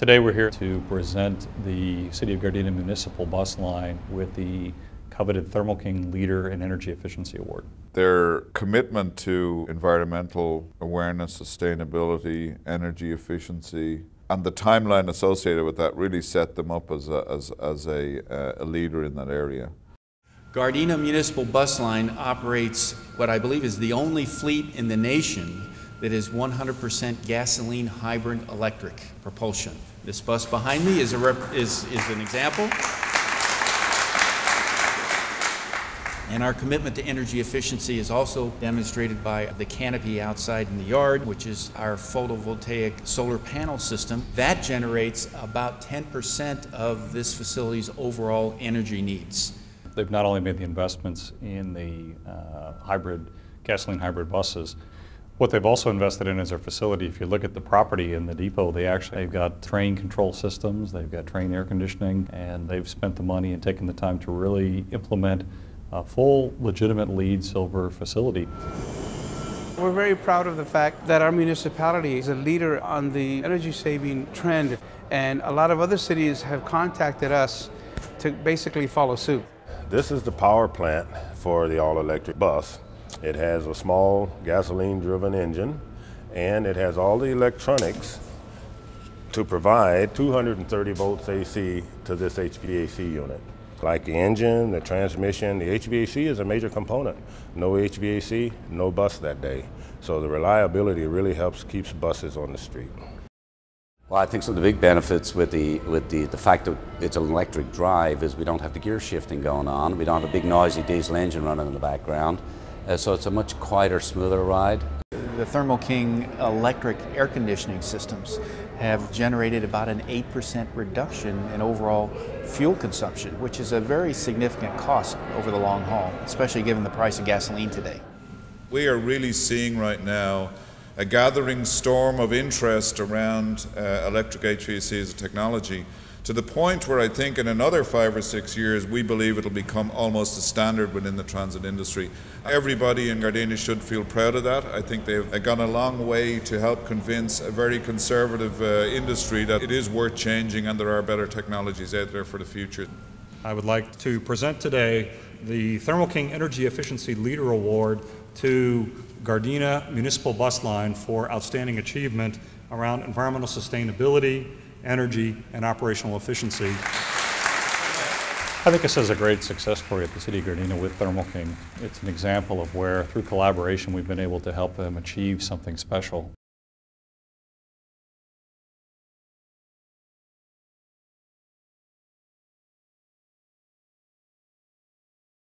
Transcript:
Today we're here to present the City of Gardena Municipal Bus Line with the coveted Thermo King Leader in Energy Efficiency Award. Their commitment to environmental awareness, sustainability, energy efficiency, and the timeline associated with that really set them up as a leader in that area. Gardena Municipal Bus Line operates what I believe is the only fleet in the nation that is 100% gasoline hybrid electric propulsion. This bus behind me is an example. And our commitment to energy efficiency is also demonstrated by the canopy outside in the yard, which is our photovoltaic solar panel system. That generates about 10% of this facility's overall energy needs. They've not only made the investments in the gasoline hybrid buses, what they've also invested in is their facility. If you look at the property in the depot, they've got train control systems, they've got train air conditioning, and they've spent the money and taken the time to really implement a full, legitimate LEED Silver facility. We're very proud of the fact that our municipality is a leader on the energy saving trend, and a lot of other cities have contacted us to basically follow suit. This is the power plant for the all-electric bus. It has a small gasoline-driven engine, and it has all the electronics to provide 230 volts AC to this HVAC unit. Like the engine, the transmission, the HVAC is a major component. No HVAC, no bus that day. So the reliability really helps keeps buses on the street. Well, I think some of the big benefits with the fact that it's an electric drive is we don't have the gear shifting going on. We don't have a big noisy diesel engine running in the background. So it's a much quieter, smoother ride. The Thermo King electric air conditioning systems have generated about an 8% reduction in overall fuel consumption, which is a very significant cost over the long haul, especially given the price of gasoline today. We are really seeing right now a gathering storm of interest around electric HVAC as a technology, to the point where I think in another 5 or 6 years we believe it'll become almost a standard within the transit industry. Everybody in Gardena should feel proud of that. I think they've gone a long way to help convince a very conservative industry that it is worth changing and there are better technologies out there for the future. I would like to present today the Thermo King Energy Efficiency Leader Award to Gardena Municipal Bus Line for outstanding achievement around environmental sustainability, energy, and operational efficiency. I think this is a great success story at the City of Gardena with Thermo King. It's an example of where, through collaboration, we've been able to help them achieve something special.